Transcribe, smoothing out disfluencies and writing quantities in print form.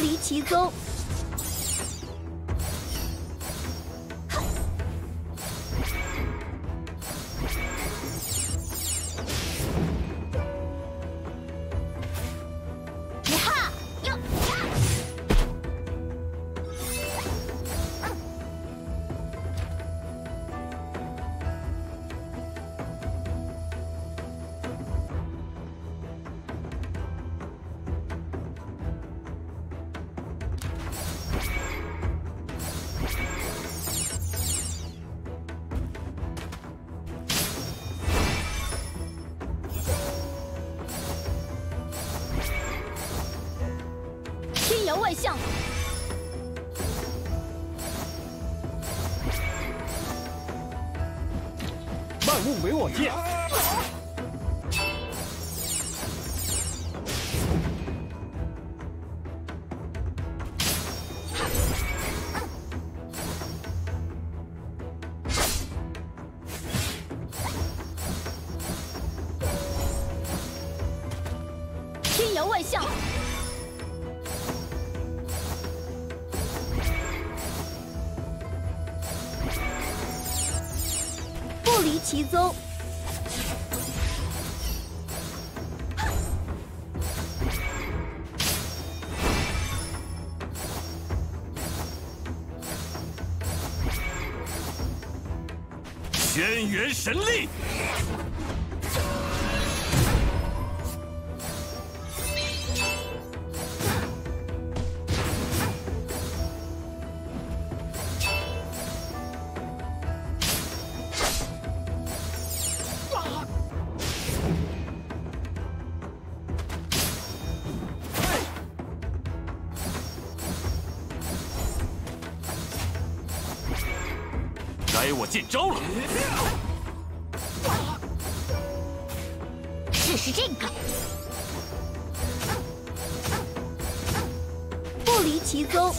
离其宗。 天阳万象。 万物为我界。天阳万象。 不离其宗。 轩辕神力，该我见招了。 试试这个，不离其宗。